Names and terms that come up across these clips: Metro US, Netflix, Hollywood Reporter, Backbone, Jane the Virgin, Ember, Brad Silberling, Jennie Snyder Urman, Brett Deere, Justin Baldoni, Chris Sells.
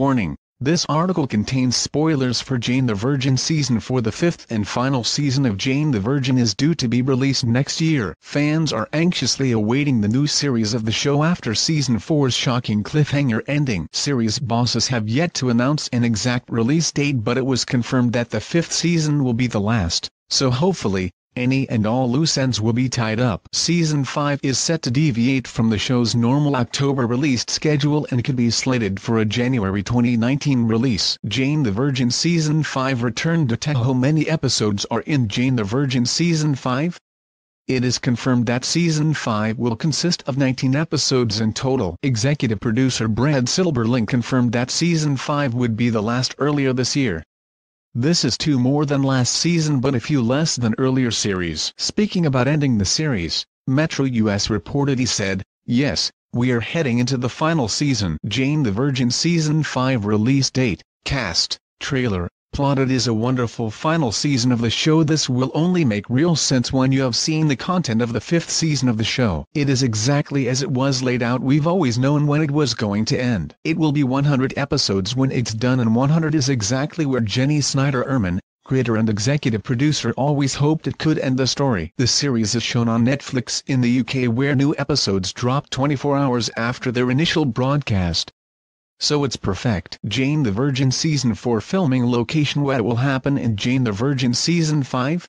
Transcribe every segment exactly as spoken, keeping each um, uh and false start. Warning, this article contains spoilers for Jane the Virgin season four. The fifth and final season of Jane the Virgin is due to be released next year. Fans are anxiously awaiting the new series of the show after season four's shocking cliffhanger ending. Series bosses have yet to announce an exact release date, but it was confirmed that the fifth season will be the last, so hopefully, any and all loose ends will be tied up. Season five is set to deviate from the show's normal October released schedule and could be slated for a January twenty nineteen release. Jane the Virgin Season five returned to tell how many episodes are in Jane the Virgin Season five. It is confirmed that Season five will consist of nineteen episodes in total. Executive producer Brad Silberling confirmed that Season five would be the last earlier this year. This is two more than last season but a few less than earlier series. Speaking about ending the series, Metro U S reported he said, "Yes, we are heading into the final season." Jane the Virgin Season five release date, cast, trailer, plot. It is a wonderful final season of the show. This will only make real sense when you have seen the content of the fifth season of the show. It is exactly as it was laid out. We've always known when it was going to end. It will be one hundred episodes when it's done, and one hundred is exactly where Jennie Snyder Urman, creator and executive producer, always hoped it could end the story. The series is shown on Netflix in the U K, where new episodes drop twenty-four hours after their initial broadcast. So it's perfect. Jane the Virgin Season four filming location. What will happen in Jane the Virgin Season five?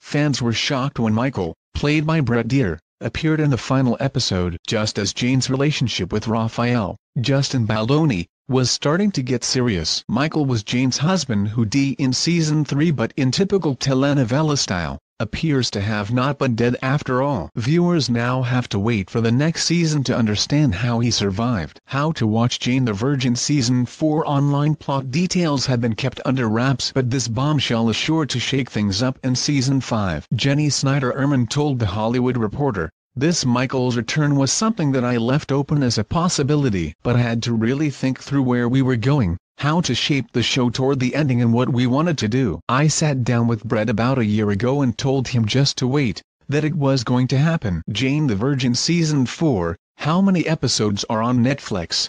Fans were shocked when Michael, played by Brett Deere, appeared in the final episode. Just as Jane's relationship with Raphael, Justin Baldoni, was starting to get serious. Michael was Jane's husband, who died in Season three, but in typical telenovela style, appears to have not been dead after all. Viewers now have to wait for the next season to understand how he survived. How to watch Jane the Virgin Season four online. Plot details have been kept under wraps, but this bombshell is sure to shake things up in Season five. Jennie Snyder Urman told The Hollywood Reporter, "This Michael's return was something that I left open as a possibility, but I had to really think through where we were going, how to shape the show toward the ending, and what we wanted to do. I sat down with Brett about a year ago and told him just to wait, that it was going to happen." Jane the Virgin Season four, how many episodes are on Netflix?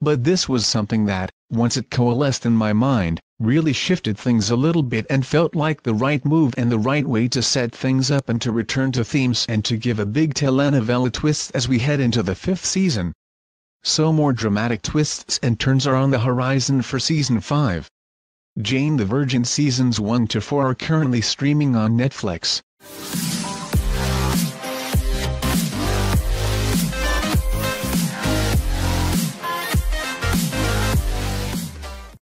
But this was something that, once it coalesced in my mind, really shifted things a little bit and felt like the right move and the right way to set things up and to return to themes and to give a big telenovela twist as we head into the fifth season." So more dramatic twists and turns are on the horizon for Season five. Jane the Virgin Seasons one to four are currently streaming on Netflix.